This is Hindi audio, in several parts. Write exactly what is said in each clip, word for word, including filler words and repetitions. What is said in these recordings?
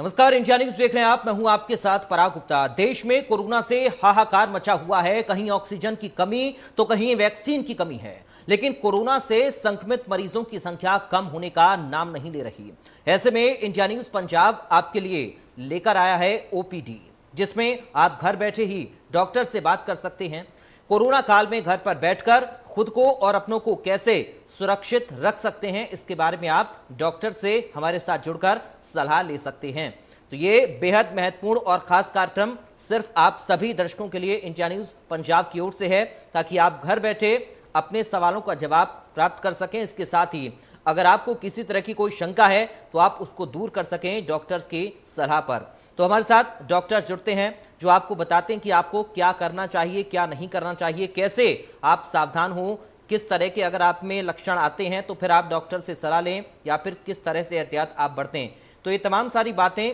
नमस्कार, इंडिया न्यूज़ देख रहे हैं आप। मैं हूं आपके साथ पराग गुप्ता। देश में कोरोना से हाहाकार मचा हुआ है। कहीं ऑक्सीजन की कमी तो कहीं वैक्सीन की कमी है, लेकिन कोरोना से संक्रमित मरीजों की संख्या कम होने का नाम नहीं ले रही। ऐसे में इंडिया न्यूज़ पंजाब आपके लिए लेकर आया है ओ पी डी, जिसमें आप घर बैठे ही डॉक्टर से बात कर सकते हैं। कोरोना काल में घर पर बैठकर खुद को और अपनों को कैसे सुरक्षित रख सकते हैं, इसके बारे में आप डॉक्टर से हमारे साथ जुड़कर सलाह ले सकते हैं। तो ये बेहद महत्वपूर्ण और ख़ास कार्यक्रम सिर्फ आप सभी दर्शकों के लिए इंडिया न्यूज़ पंजाब की ओर से है, ताकि आप घर बैठे अपने सवालों का जवाब प्राप्त कर सकें। इसके साथ ही अगर आपको किसी तरह की कोई शंका है तो आप उसको दूर कर सकें डॉक्टर्स की सलाह पर। तो हमारे साथ डॉक्टर्स जुड़ते हैं जो आपको बताते हैं कि आपको क्या करना चाहिए, क्या नहीं करना चाहिए, कैसे आप सावधान हो, किस तरह के अगर आप में लक्षण आते हैं तो फिर आप डॉक्टर से सलाह लें या फिर किस तरह से एहतियात आप बरतें। तो ये तमाम सारी बातें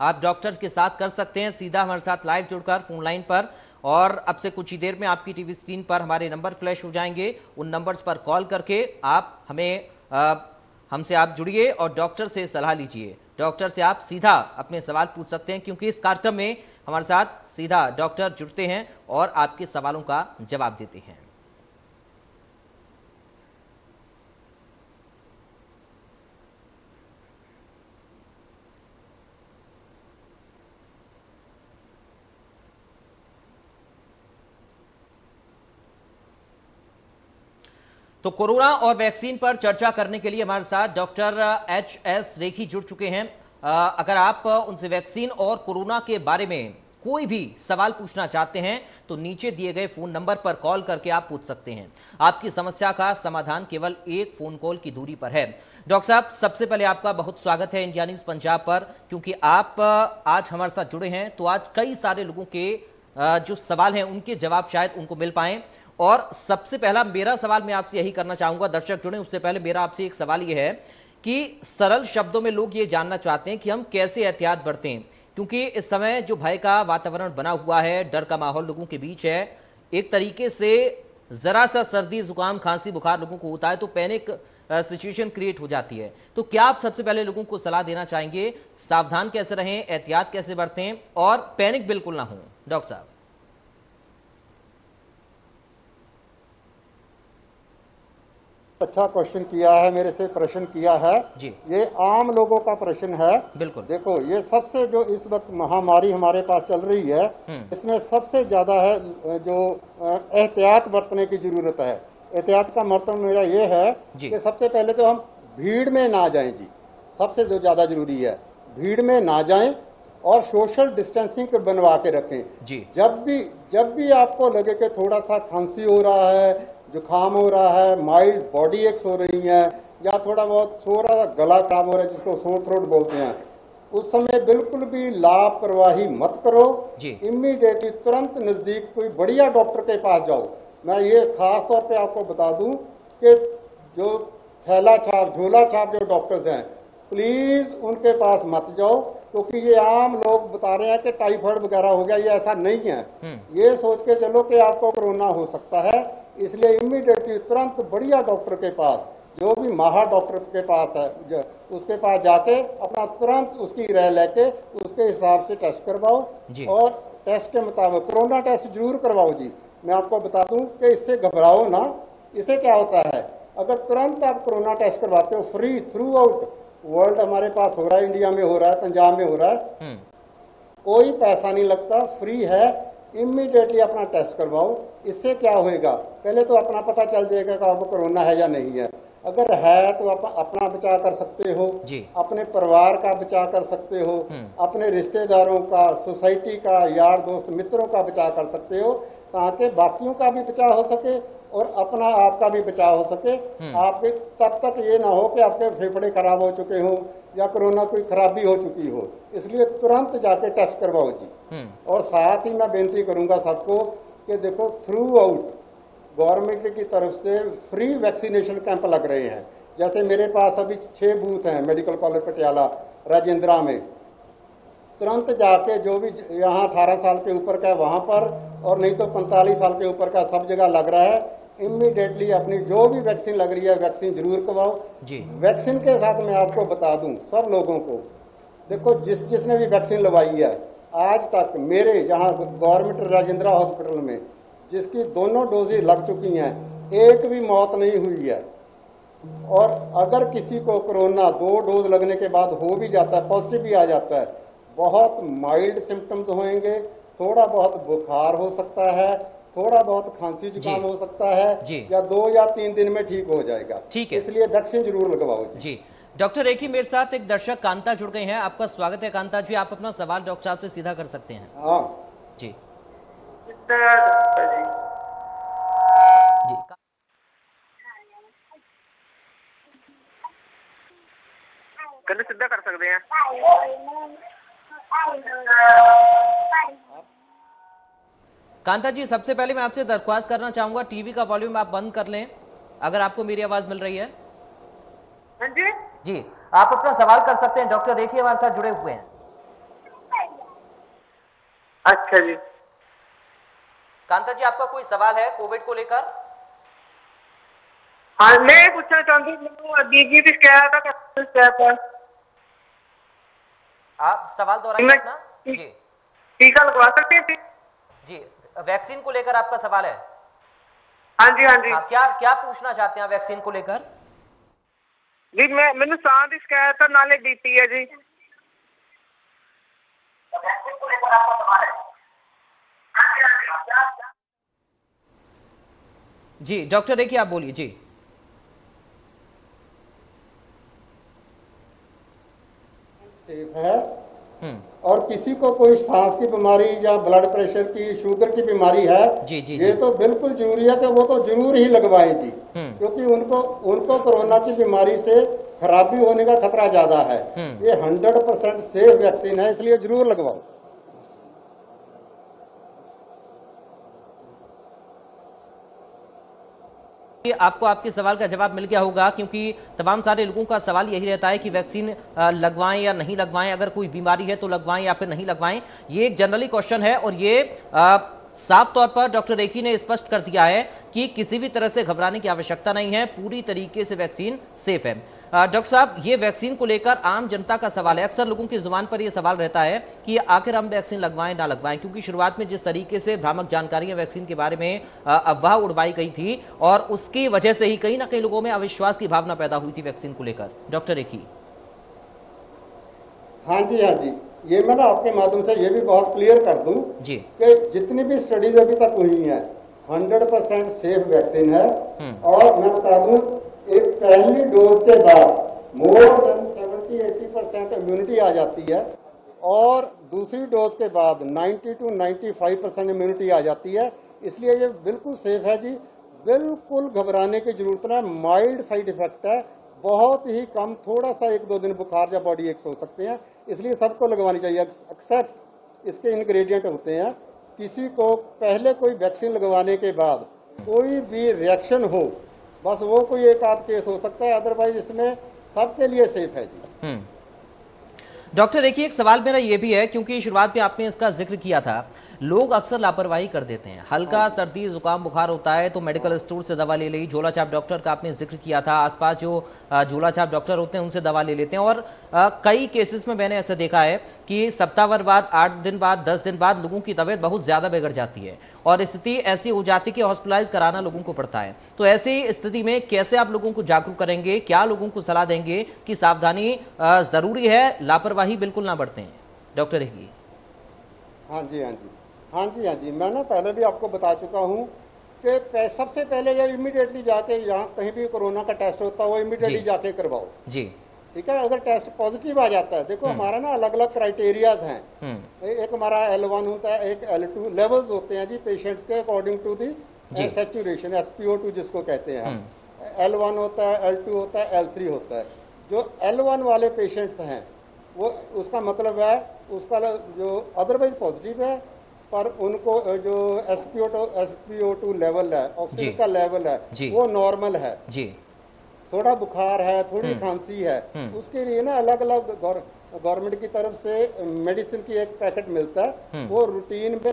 आप डॉक्टर्स के साथ कर सकते हैं सीधा हमारे साथ लाइव जुड़कर फोन लाइन पर, और अब से कुछ ही देर में आपकी टीवी स्क्रीन पर हमारे नंबर फ्लैश हो जाएंगे। उन नंबर्स पर कॉल करके आप हमें आ, हमसे आप जुड़िए और डॉक्टर से सलाह लीजिए। डॉक्टर से आप सीधा अपने सवाल पूछ सकते हैं, क्योंकि इस कार्यक्रम में हमारे साथ सीधा डॉक्टर जुड़ते हैं और आपके सवालों का जवाब देते हैं। तो कोरोना और वैक्सीन पर चर्चा करने के लिए हमारे साथ डॉक्टर एच एस रेखी जुड़ चुके हैं। आ, अगर आप उनसे वैक्सीन और कोरोना के बारे में कोई भी सवाल पूछना चाहते हैं तो नीचे दिए गए फोन नंबर पर कॉल करके आप पूछ सकते हैं। आपकी समस्या का समाधान केवल एक फोन कॉल की दूरी पर है। डॉक्टर साहब, सबसे पहले आपका बहुत स्वागत है इंडिया न्यूज़ पंजाब पर, क्योंकि आप आज हमारे साथ जुड़े हैं तो आज कई सारे लोगों के जो सवाल हैं उनके जवाब शायद उनको मिल पाएँ। और सबसे पहला मेरा सवाल मैं आपसे यही करना चाहूँगा, दर्शक जुड़े उससे पहले मेरा आपसे एक सवाल ये है कि सरल शब्दों में लोग ये जानना चाहते हैं कि हम कैसे एहतियात बरतें, क्योंकि इस समय जो भय का वातावरण बना हुआ है, डर का माहौल लोगों के बीच है। एक तरीके से ज़रा सा सर्दी जुकाम खांसी बुखार लोगों को होता है तो पैनिक सिचुएशन क्रिएट हो जाती है। तो क्या आप सबसे पहले लोगों को सलाह देना चाहेंगे, सावधान कैसे रहें, एहतियात कैसे बरतें और पैनिक बिल्कुल ना हो? डॉक्टर साहब अच्छा क्वेश्चन किया है, मेरे से प्रश्न किया है जी। ये आम लोगों का प्रश्न है। बिल्कुल, देखो ये सबसे जो इस वक्त महामारी हमारे पास चल रही है, इसमें सबसे ज्यादा है जो एहतियात बरतने की जरूरत है। एहतियात का मतलब मेरा ये है कि सबसे पहले तो हम भीड़ में ना जाएं जी, सबसे जो ज्यादा जरूरी है भीड़ में ना जाएं और सोशल डिस्टेंसिंग बनवा के रखें जी। जब भी जब भी आपको लगे कि थोड़ा सा खांसी हो रहा है, जुकाम हो रहा है, माइल्ड बॉडी एक्स हो रही है या थोड़ा बहुत सोर गला काम हो रहा है जिसको सोर थ्रोट बोलते हैं, उस समय बिल्कुल भी लापरवाही मत करो। इमीडिएटली तुरंत नज़दीक कोई बढ़िया डॉक्टर के पास जाओ। मैं ये खास तौर पे आपको बता दूं कि जो थैला छाप झोला छाप जो डॉक्टर्स हैं, प्लीज़ उनके पास मत जाओ, क्योंकि तो ये आम लोग बता रहे हैं कि टाइफाइड वगैरह हो गया, ये ऐसा नहीं है। ये सोच के चलो कि आपको कोरोना हो सकता है, इसलिए इमीडिएटली तुरंत बढ़िया डॉक्टर के पास, जो भी महा डॉक्टर के पास है उसके पास जाके अपना तुरंत उसकी राय लेके उसके हिसाब से टेस्ट करवाओ, और टेस्ट के मुताबिक कोरोना टेस्ट जरूर करवाओ जी। मैं आपको बता दूं कि इससे घबराओ ना। इससे क्या होता है, अगर तुरंत आप कोरोना टेस्ट करवाते हो फ्री, थ्रू आउट वर्ल्ड हमारे पास हो रहा है, इंडिया में हो रहा है, पंजाब में हो रहा है, कोई पैसा नहीं लगता, फ्री है, इमीडिएटली अपना टेस्ट करवाओ। इससे क्या होएगा, पहले तो अपना पता चल जाएगा कि आपको कोरोना है या नहीं है। अगर है तो आप अपना बचाव कर सकते हो, अपने परिवार का बचाव कर सकते हो, अपने रिश्तेदारों का, सोसाइटी का, यार दोस्त मित्रों का बचाव कर सकते हो, ताकि बाकियों का भी बचाव हो सके और अपना आपका भी बचाव हो सके। आपके तब तक ये ना हो कि आपके फेफड़े खराब हो चुके हों या कोरोना कोई खराबी हो चुकी हो, इसलिए तुरंत जाके टेस्ट करवाओ जी। और साथ ही मैं बेनती करूंगा सबको कि देखो थ्रू आउट गवर्नमेंट की तरफ से फ्री वैक्सीनेशन कैंप लग रहे हैं। जैसे मेरे पास अभी छः बूथ हैं मेडिकल कॉलेज पटियाला राजेंद्रा में, तुरंत जाके जो भी यहाँ अठारह साल के ऊपर का है वहाँ पर, और नहीं तो पैंतालीस साल के ऊपर का सब जगह लग रहा है, इमीडिएटली अपनी जो भी वैक्सीन लग रही है वैक्सीन जरूर करवाओ। वैक्सीन के साथ मैं आपको बता दूं सब लोगों को देखो जिस जिसने भी वैक्सीन लगवाई है आज तक मेरे यहाँ गवर्नमेंट राजेंद्रा हॉस्पिटल में जिसकी दोनों डोजें लग चुकी हैं, एक भी मौत नहीं हुई है। और अगर किसी को कोरोना दो डोज लगने के बाद हो भी जाता है, पॉजिटिव भी आ जाता है, बहुत माइल्ड सिम्टम्स होंगे, थोड़ा बहुत बुखार हो सकता है, थोड़ा बहुत खांसी जुकाम हो सकता है, या दो या तीन दिन में ठीक हो जाएगा। ठीक है, इसलिए वैक्सीन जरूर लगवाओ जी, जी। डॉक्टर रेखी, मेरे साथ एक दर्शक कांता जुड़ गए हैं, आपका स्वागत है कांता जी, आप अपना सवाल डॉक्टर साहब से सीधा कर सकते हैं। हाँ जी जी गलत सीधा कर सकते हैं कांता जी। सबसे पहले मैं आपसे दरख्वास्त करना चाहूंगा टीवी का वॉल्यूम आप बंद कर लें अगर आपको मेरी आवाज मिल रही है। जी जी आप अपना सवाल कर सकते हैं, डॉक्टर रेखी हमारे साथ जुड़े हुए हैं। अच्छा जी कांता जी, आपका कोई सवाल है कोविड को लेकर? हाँ, मैं पूछना चाहती हूँ आप सवाल दोहराइए अपना। जी टीका लगवा सकते हैं जी, वैक्सीन को लेकर आपका सवाल है? हाँ जी हाँ जी। आ, क्या क्या पूछना चाहते हैं वैक्सीन को लेकर? जी मैं मैंने सांस की शिकायत है, नाले बीपी है जी। वैक्सीन को लेकर आपका सवाल है जी? डॉक्टर देखिए आप बोलिए जी। सेफ है और किसी को कोई सांस की बीमारी या ब्लड प्रेशर की शुगर की बीमारी है जी, जी, ये जी। तो बिल्कुल जरूरी है कि वो तो जरूर ही लगवाएं जी, क्योंकि उनको उनको कोरोना की बीमारी से खराबी होने का खतरा ज्यादा है। ये हंड्रेड परसेंट सेफ वैक्सीन है, इसलिए जरूर लगवाओ। आपको आपके सवाल का जवाब मिल गया होगा, क्योंकि तमाम सारे लोगों का सवाल यही रहता है कि वैक्सीन लगवाएं या नहीं लगवाएं, अगर कोई बीमारी है तो लगवाएं या फिर नहीं लगवाएं। ये एक जनरली क्वेश्चन है और ये आ, साफ तौर पर डॉक्टर रेखी ने स्पष्ट कर दिया है कि किसी भी तरह से घबराने की आवश्यकता नहीं है, पूरी तरीके से वैक्सीन सेफ है। डॉक्टर साहब, ये वैक्सीन को लेकर आम जनता का सवाल है, अक्सर लोगों की जुबान पर यह सवाल रहता है कि आखिर हम वैक्सीन लगवाएं ना लगवाएं, क्योंकि शुरुआत में जिस तरीके से भ्रामक जानकारियां वैक्सीन के बारे में अफवाह उड़वाई गई थी और उसकी वजह से ही कहीं ना कहीं लोगों में अविश्वास की भावना पैदा हुई थी वैक्सीन को लेकर। डॉक्टर रेखी। हाँ जी हाँ जी, ये मैं ना आपके माध्यम से ये भी बहुत क्लियर कर दूं जी कि जितनी भी स्टडीज अभी तक हुई हैं हंड्रेड परसेंट सेफ वैक्सीन है। और मैं बता दूं एक पहली डोज के बाद more than seventy eighty percent immunity आ जाती है और दूसरी डोज के बाद ninety to ninety five percent immunity आ जाती है, इसलिए ये बिल्कुल सेफ है जी। बिल्कुल घबराने की जरूरत नहीं, माइल्ड साइड इफेक्ट है, बहुत ही कम, थोड़ा सा एक दो दिन बुखार या बॉडी एक्स हो सकते हैं, इसलिए सबको लगवानी चाहिए। एक्सेप्ट इसके इंग्रेडिएंट होते हैं, किसी को पहले कोई वैक्सीन लगवाने के बाद कोई भी रिएक्शन हो, बस वो कोई एक आध केस हो सकता है, अदरवाइज इसमें सबके लिए सेफ है जी। डॉक्टर देखिए, एक सवाल मेरा ये भी है, क्योंकि शुरुआत में आपने इसका जिक्र किया था, लोग अक्सर लापरवाही कर देते हैं, हल्का सर्दी जुकाम बुखार होता है तो मेडिकल स्टोर से दवा ले ली, झोला छाप डॉक्टर का आपने जिक्र किया था, आसपास जो झोला छाप डॉक्टर होते हैं उनसे दवा ले लेते हैं और आ, कई केसेस में मैंने ऐसा देखा है कि सप्ताहवार बाद, आठ दिन बाद, दस दिन बाद लोगों की तबीयत बहुत ज़्यादा बिगड़ जाती है और स्थिति ऐसी हो जाती है कि हॉस्पिटलाइज कराना लोगों को पड़ता है। तो ऐसी स्थिति में कैसे आप लोगों को जागरूक करेंगे, क्या लोगों को सलाह देंगे कि सावधानी ज़रूरी है, लापरवाही बिल्कुल ना बढ़ते हैं? डॉक्टर रेखी। हाँ जी हाँ जी हाँ जी हाँ जी, मैं ना पहले भी आपको बता चुका हूँ कि सबसे पहले या इमीडिएटली जाके यहाँ कहीं भी कोरोना का टेस्ट होता है वो इमीडिएटली जाके करवाओ जी, ठीक है। अगर टेस्ट पॉजिटिव आ जाता है, देखो हमारा ना अलग अलग क्राइटेरियाज हैं, एक हमारा एल वन होता है, एक एल टू लेवल्स होते हैं जी पेशेंट्स के according to the saturation, S P O two जिसको कहते हैं। एल वन होता है, एल टू होता है, एल थ्री होता है। जो एल वन वाले पेशेंट्स हैं वो, उसका मतलब है उसका जो अदरवाइज पॉजिटिव है पर उनको जो S P O two S P O two level है, ऑक्सीजन का लेवल है वो नॉर्मल है जी, थोड़ा बुखार है, थोड़ी खांसी है, उसके लिए ना अलग अलग गवर्नमेंट की तरफ से मेडिसिन की एक पैकेट मिलता है, वो रूटीन में।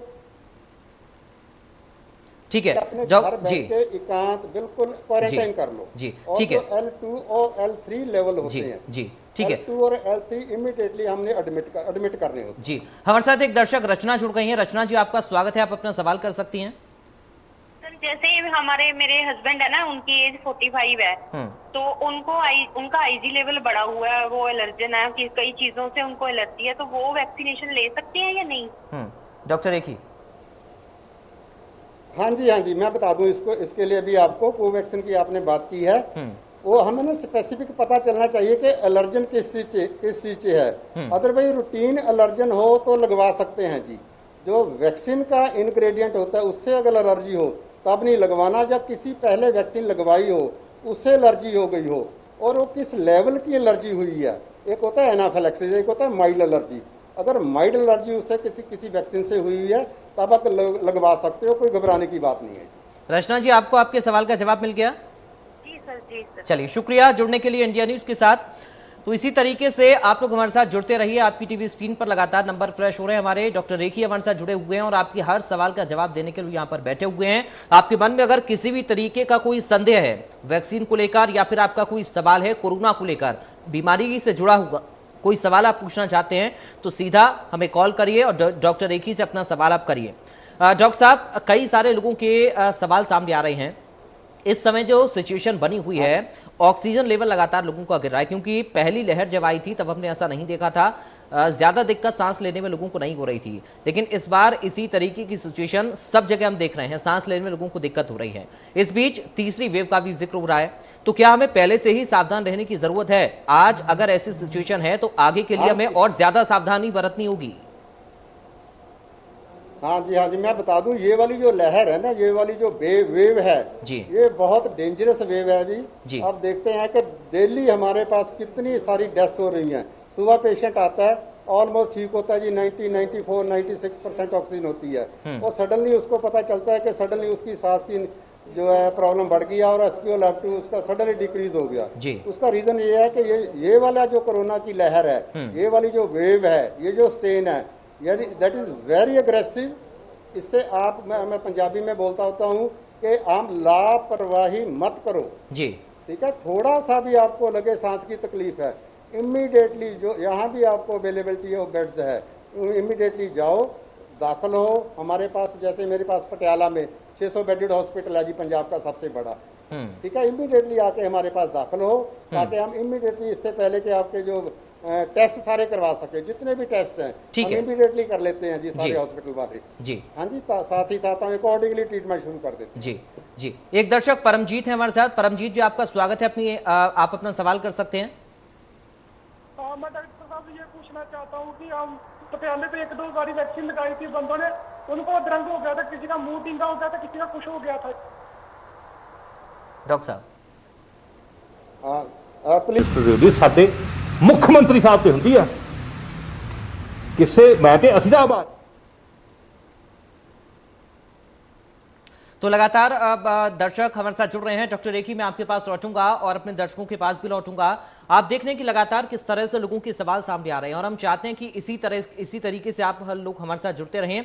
ठीक है, जब जी एकांत बिल्कुल क्वारंटाइन कर लो जी, ठीक है। एल टू और एल थ्री लेवल होते हैं जी, ठीक है। एल टू और एल थ्री इमीडिएटली हमने एडमिट कर, एडमिट करने होते हैं जी। हमारे साथ एक दर्शक रचना जुड़ गई है। रचना जी आपका स्वागत है, आप अपना सवाल कर सकती हैं। जैसे हमारे मेरे हस्बैंड है ना, उनकी एज पैंतालीस है, तो उनको आई, उनका आईजी लेवल बढ़ा हुआ है, वो एलर्जन है, कि कई चीजों से उनको एलर्जी है, तो वो वैक्सीनेशन ले सकते हैं या नहीं डॉक्टर रेखी? हाँ जी, हाँ जी, मैं बता दूं इसको, इसके लिए भी आपको कोवैक्सिन की आपने बात की है, वो हमें ना स्पेसिफिक पता चलना चाहिए कि एलर्जन किस चीज किस चीज से है। अदरवाइज रूटीन एलर्जन हो तो लगवा सकते हैं जी। जो वैक्सीन का इंग्रेडिएंट होता है उससे अगर एलर्जी हो तब नहीं लगवाना। जब किसी पहले वैक्सीन लगवाई हो, उससे एलर्जी हो गई हो और वो किस लेवल की एलर्जी हुई है, एक होता है एनाफिलैक्सिस, एक होता है माइल्ड एलर्जी। अगर माइल्ड एलर्जी उससे किसी किसी वैक्सीन से हुई है तब आप लगवा सकते हो, कोई घबराने की बात नहीं है। रचना जी आपको आपके सवाल का जवाब मिल गया जी सर, जी सर। चलिए शुक्रिया जुड़ने के लिए इंडिया न्यूज़ के साथ। तो इसी तरीके से आप लोग हमारे साथ जुड़ते रहिए, आपकी टीवी स्क्रीन पर लगातार नंबर फ्लैश हो रहे हैं। हमारे डॉक्टर रेखी हमारे साथ जुड़े हुए हैं और आपकी हर सवाल का जवाब देने के लिए यहाँ पर बैठे हुए हैं। आपके मन में अगर किसी भी तरीके का कोई संदेह है वैक्सीन को लेकर, या फिर आपका कोई सवाल है कोरोना को लेकर, बीमारी से जुड़ा हुआ कोई सवाल आप पूछना चाहते हैं, तो सीधा हमें कॉल करिए और डॉक्टर रेखी से अपना सवाल आप करिए। डॉक्टर साहब, कई सारे लोगों के सवाल सामने आ रहे हैं। इस समय जो सिचुएशन बनी हुई है, ऑक्सीजन लेवल लगातार लोगों का गिर रहा है, क्योंकि पहली लहर जब आई थी तब हमने ऐसा नहीं देखा था, ज़्यादा दिक्कत सांस लेने में लोगों को नहीं हो रही थी, लेकिन इस बार इसी तरीके की सिचुएशन सब जगह हम देख रहे हैं, सांस लेने में लोगों को दिक्कत हो रही है। इस बीच तीसरी वेव का भी जिक्र हो रहा है, तो क्या हमें पहले से ही सावधान रहने की ज़रूरत है? आज अगर ऐसी सिचुएशन है तो आगे के लिए हमें और ज़्यादा सावधानी बरतनी होगी। हाँ जी, हाँ जी, मैं बता दूं, ये वाली जो लहर है ना, ये वाली जो वेव है जी, ये बहुत डेंजरस वेव है जी, जी। आप देखते हैं कि डेली हमारे पास कितनी सारी डेथ हो रही हैं। सुबह पेशेंट आता है, ऑलमोस्ट ठीक होता है जी, नब्बे, चौरानवे, छियानवे परसेंट ऑक्सीजन होती है, और सडनली उसको पता चलता है कि सडनली उसकी सांस की जो है प्रॉब्लम बढ़ गई और एसपीओ लेवल टू उसका सडनली डिक्रीज हो गया जी। उसका रीजन ये है कि ये ये वाला जो कोरोना की लहर है, ये वाली जो वेव है, ये जो स्ट्रेन है, यानी दैट इज़ वेरी अग्रेसिव। इससे आप, मैं मैं पंजाबी में बोलता होता हूँ कि आप लापरवाही मत करो जी, ठीक है। थोड़ा सा भी आपको लगे सांस की तकलीफ है, इमीडिएटली जो यहाँ भी आपको अवेलेबिलिटी ऑफ बेड्स है, इमीडिएटली जाओ, दाखिल हो। हमारे पास, जैसे मेरे पास पटियाला में छह सौ बेडेड हॉस्पिटल है जी, पंजाब का सबसे बड़ा, ठीक है। इमीडिएटली आके हमारे पास दाखिल हो, ताकि हम इमीडिएटली, इससे पहले कि आपके जो टेस्ट सारे करवा सके, जितने भी टेस्ट हैं हम इमीडिएटली कर लेते हैं जी, सारे हॉस्पिटल वाले जी, हाँ जी, साथ ही साथ हम अकॉर्डिंगली ट्रीटमेंट शुरू कर देते हैं जी। जी एक दर्शक परमजीत है हमारे साथ। परमजीत जी आपका स्वागत है, अपनी आ, आप अपना सवाल कर सकते हैं। आ, मैं डॉक्टर साहब ये पूछना चाहता हूँ कि हम तो पहले तो एक दो बारी वैक्सीन लगाई थी, बंदों ने उनको अदरंग हो गया था, किसी का मुँह टीका हो गया था, किसी का कुछ हो गया था। डॉक्टर साहब मुख्यमंत्री साहब तो होंगी है किससे मैं के असीदाबाद। तो लगातार अब दर्शक हमारे साथ जुड़ रहे हैं। डॉक्टर रेखी मैं आपके पास लौटूंगा और अपने दर्शकों के पास भी लौटूंगा। आप देख रहे हैं कि लगातार किस तरह से लोगों के सवाल सामने आ रहे हैं, और हम चाहते हैं कि इसी तरह इसी तरीके से आप लोग हमारे साथ जुड़ते रहें।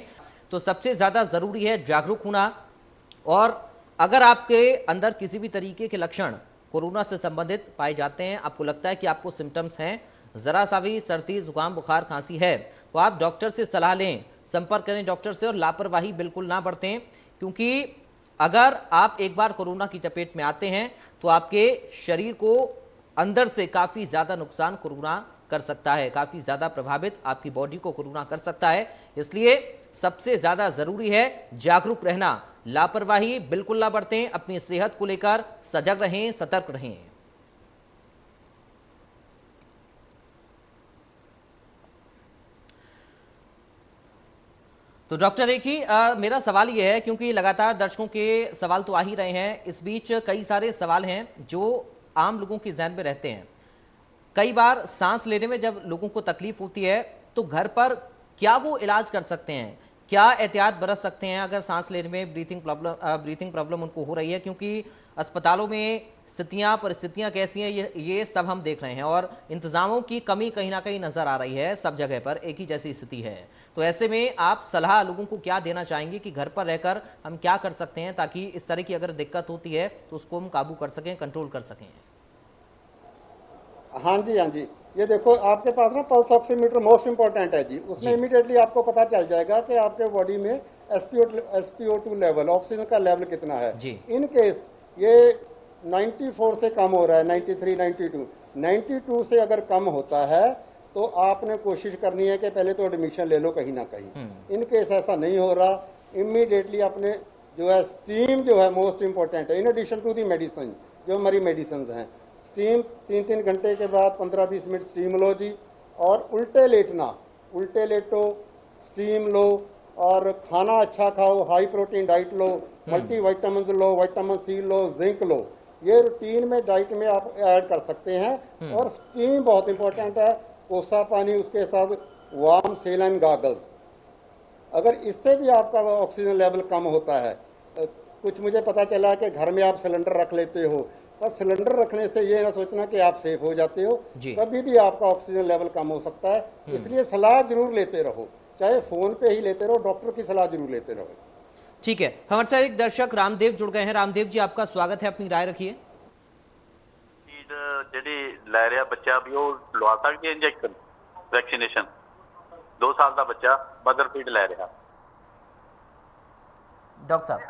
तो सबसे ज्यादा जरूरी है जागरूक होना, और अगर आपके अंदर किसी भी तरीके के लक्षण कोरोना से संबंधित पाए जाते हैं, आपको लगता है कि आपको सिम्टम्स हैं, ज़रा सा भी सर्दी जुकाम बुखार खांसी है, तो आप डॉक्टर से सलाह लें, संपर्क करें डॉक्टर से, और लापरवाही बिल्कुल ना बरतें, क्योंकि अगर आप एक बार कोरोना की चपेट में आते हैं तो आपके शरीर को अंदर से काफ़ी ज़्यादा नुकसान कोरोना कर सकता है, काफ़ी ज़्यादा प्रभावित आपकी बॉडी को कोरोना कर सकता है। इसलिए सबसे ज़्यादा ज़रूरी है जागरूक रहना, लापरवाही बिल्कुल ना बरतें, अपनी सेहत को लेकर सजग रहें, सतर्क रहें। तो डॉक्टर रेखी मेरा सवाल यह है, क्योंकि लगातार दर्शकों के सवाल तो आ ही रहे हैं, इस बीच कई सारे सवाल हैं जो आम लोगों के जहन में रहते हैं। कई बार सांस लेने में जब लोगों को तकलीफ होती है तो घर पर क्या वो इलाज कर सकते हैं, क्या एहतियात बरत सकते हैं अगर सांस लेने में ब्रीथिंग प्रॉब्लम ब्रीथिंग प्रॉब्लम उनको हो रही है? क्योंकि अस्पतालों में स्थितियां परिस्थितियां कैसी हैं ये ये सब हम देख रहे हैं और इंतजामों की कमी कहीं ना कहीं नज़र आ रही है। सब जगह पर एक ही जैसी स्थिति है, तो ऐसे में आप सलाह लोगों को क्या देना चाहेंगे कि घर पर रहकर हम क्या कर सकते हैं ताकि इस तरह की अगर दिक्कत होती है तो उसको हम काबू कर सकें, कंट्रोल कर सकें? हाँ जी, हाँ जी, ये देखो आपके पास ना पल्स ऑक्सीमीटर मोस्ट इम्पॉर्टेंट है जी, उसमें इमीडिएटली आपको पता चल जाएगा कि आपके बॉडी में S P O two level, oxygen का लेवल कितना है। इन केस ये चौरानवे से कम हो रहा है, तिरानवे, बानवे, बानवे से अगर कम होता है तो आपने कोशिश करनी है कि पहले तो एडमिशन ले लो कहीं ना कहीं। इन केस ऐसा नहीं हो रहा, इमीडिएटली अपने जो है स्टीम जो है मोस्ट इम्पोर्टेंट है, in addition to the medicine, जो हमारी मेडिसिन हैं। स्टीम तीन तीन घंटे के बाद पंद्रह बीस मिनट स्टीम लो जी, और उल्टे लेटना, उल्टे लेटो, स्टीम लो और खाना अच्छा खाओ, हाई प्रोटीन डाइट लो, मल्टी वाइटामिन लो, वाइटामिन सी लो, जिंक लो, ये रूटीन में डाइट में आप ऐड कर सकते हैं। और स्टीम बहुत इंपॉर्टेंट है, कोसा पानी उसके साथ वार्म सेलन गागल्स। अगर इससे भी आपका ऑक्सीजन लेवल कम होता है, कुछ मुझे पता चला कि घर में आप सिलेंडर रख लेते हो, पर सिलेंडर रखने से ये ना सोचना कि आप सेफ हो जाते हो, कभी भी आपका ऑक्सीजन लेवल कम हो सकता है। इसलिए सलाह जरूर लेते रहो, चाहे फोन पे ही लेते रहो, डॉक्टर की सलाह जरूर लेते रहो। ठीक है, हमारे साथ एक दर्शक रामदेव जुड़ गए हैं। रामदेव जी आपका स्वागत है, अपनी राय रखिए। जी लै रहा बच्चा भी वो लवा सकते इंजेक्शन वैक्सीनेशन, दो साल का बच्चा मदर फीड लै रहा। डॉक्टर साहब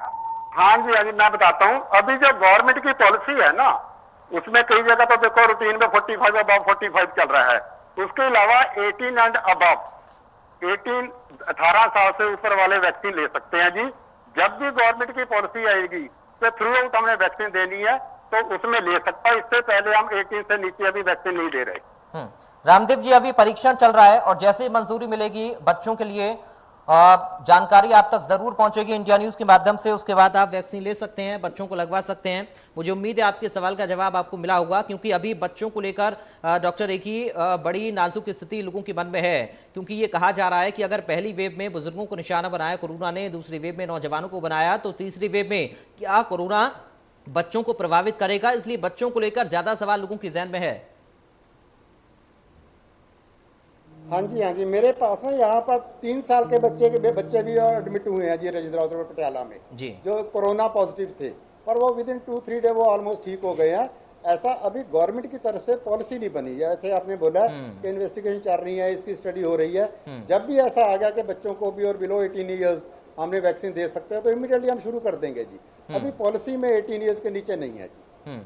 हाँ जी, हाँ जी, मैं बताता हूँ। अभी जो गवर्नमेंट की पॉलिसी है ना, उसमें कई जगह तो देखो रूटीन में forty five above forty five चल रहा है, उसके अलावा एटीन एंड अबव अठारह साल से ऊपर वाले वैक्सीन ले सकते हैं जी। जब भी गवर्नमेंट की पॉलिसी आएगी तो थ्रू आउट हमें वैक्सीन देनी है, तो उसमें ले सकता है। इससे पहले हम अठारह से नीचे अभी वैक्सीन नहीं दे रहे। रामदेव जी अभी परीक्षण चल रहा है और जैसे ही मंजूरी मिलेगी बच्चों के लिए जानकारी आप तक जरूर पहुंचेगी इंडिया न्यूज़ के माध्यम से, उसके बाद आप वैक्सीन ले सकते हैं, बच्चों को लगवा सकते हैं। मुझे उम्मीद है आपके सवाल का जवाब आपको मिला होगा, क्योंकि अभी बच्चों को लेकर डॉक्टर रेखी बड़ी नाजुक स्थिति लोगों के मन में है, क्योंकि ये कहा जा रहा है कि अगर पहली वेव में बुजुर्गों को निशाना बनाया कोरोना ने, दूसरी वेव में नौजवानों को बनाया, तो तीसरी वेव में क्या कोरोना बच्चों को प्रभावित करेगा? इसलिए बच्चों को लेकर ज्यादा सवाल लोगों के जहन में है। हाँ जी, हाँ जी, मेरे पास ना यहाँ पर तीन साल के बच्चे के बच्चे भी एडमिट हुए हैं जी रजिंद्र पटियाला में जी, जो कोरोना पॉजिटिव थे, पर वो within two three day वो ऑलमोस्ट ठीक हो गए हैं। ऐसा अभी गवर्नमेंट की तरफ से पॉलिसी नहीं बनी है, ऐसे आपने बोला कि इन्वेस्टिगेशन चल रही है, इसकी स्टडी हो रही है। जब भी ऐसा आ गया कि बच्चों को भी और बिलो एटीन ईयर्स हमने वैक्सीन दे सकते हैं, तो इमीडिएटली हम शुरू कर देंगे जी। अभी पॉलिसी में एटीन ईयर्स के नीचे नहीं है जी।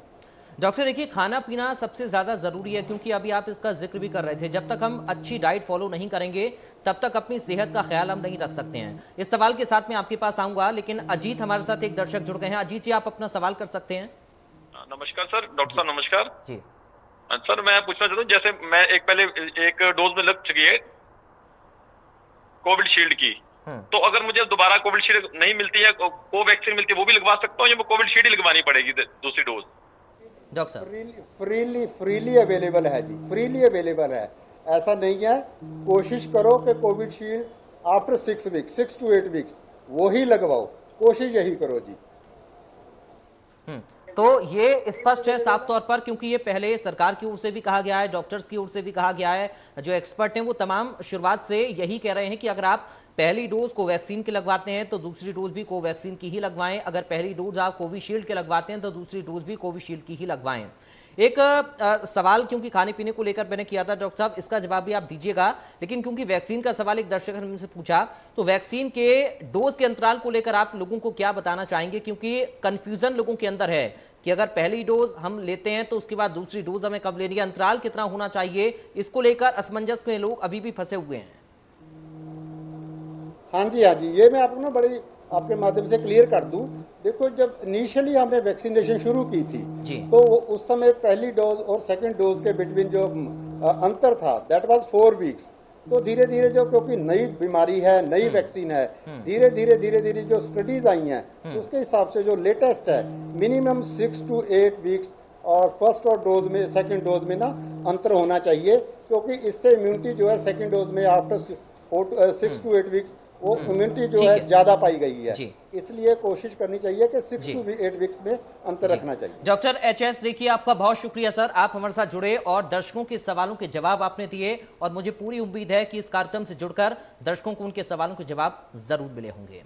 डॉक्टर देखिए, खाना पीना सबसे ज़्यादा ज़रूरी है, क्योंकि अभी आप इसका जिक्र भी कर रहे थे, जब तक हम अच्छी डाइट फॉलो नहीं करेंगे तब तक अपनी सेहत का ख्याल हम नहीं रख सकते हैं। इस सवाल के साथ मैं आपके पास आऊँगा, लेकिन अजीत हमारे साथ एक दर्शक जुड़ गए हैं। अजीत जी आप अपना सवाल कर सकते हैं। नमस्कार सर, डॉक्टर साहब नमस्कार जी। सर मैं पूछना चाहता हूँ, जैसे मैं एक पहले एक डोज में लग चुकी है कोविड शील्ड की, तो अगर मुझे दोबारा कोविड शील्ड नहीं मिलती है, कोवैक्सीन मिलती है, वो भी लगवा सकता हूँ या कोविड शील्ड ही लगवानी पड़ेगी दूसरी dose? Doctor freely freely available है जी, फ्रीली अवेलेबल है, ऐसा नहीं है। कोशिश करो कि Covishield after six weeks six to eight weeks वो ही लगवाओ, कोशिश यही करो जी। तो ये स्पष्ट है साफ तौर पर, क्योंकि ये पहले सरकार की ओर से भी कहा गया है, डॉक्टर्स की ओर से भी कहा गया है, जो एक्सपर्ट हैं वो तमाम शुरुआत से यही कह रहे हैं कि अगर आप पहली डोज कोवैक्सीन की लगवाते हैं तो दूसरी डोज भी कोवैक्सीन की ही लगवाएं, अगर पहली डोज आप कोविशील्ड के लगवाते हैं तो दूसरी डोज भी कोविशील्ड की ही लगवाएं। एक आ, सवाल क्योंकि खाने पीने को लेकर मैंने किया था डॉक्टर साहब, इसका जवाब भी आप दीजिएगा, लेकिन क्योंकि वैक्सीन का सवाल एक दर्शक ने मुझसे पूछा, तो वैक्सीन के डोज के अंतराल को लेकर आप लोगों को क्या बताना चाहेंगे? क्योंकि कन्फ्यूजन लोगों के अंदर है कि अगर पहली डोज हम लेते हैं तो उसके बाद दूसरी डोज हमें कब लेनी है, अंतराल कितना होना चाहिए, इसको लेकर असमंजस में लोग अभी भी फंसे हुए हैं। हाँ जी, हाँ जी, ये मैं आपको ना बड़ी आपके माध्यम से क्लियर कर दूं। देखो जब इनिशियली हमने वैक्सीनेशन शुरू की थी तो उस समय पहली डोज और सेकंड डोज के बिटवीन जो अंतर था दैट वाज फोर वीक्स। तो धीरे धीरे जो क्योंकि नई बीमारी है, नई वैक्सीन है, धीरे धीरे धीरे धीरे जो स्टडीज आई हैं उसके हिसाब से जो लेटेस्ट है minimum six to eight weeks और फर्स्ट और डोज में सेकेंड डोज में ना अंतर होना चाहिए, क्योंकि इससे इम्यूनिटी जो है सेकेंड डोज में after six to eight weeks वो इम्यूनिटी जो है ज्यादा पाई गई है, इसलिए कोशिश करनी चाहिए कि सिक्स टू एट वीक्स में अंतर रखना चाहिए। डॉक्टर एच एस रेखी, आपका बहुत शुक्रिया सर, आप हमारे साथ जुड़े और दर्शकों के सवालों के जवाब आपने दिए और मुझे पूरी उम्मीद है कि इस कार्यक्रम से जुड़कर दर्शकों को उनके सवालों के जवाब जरूर मिले होंगे।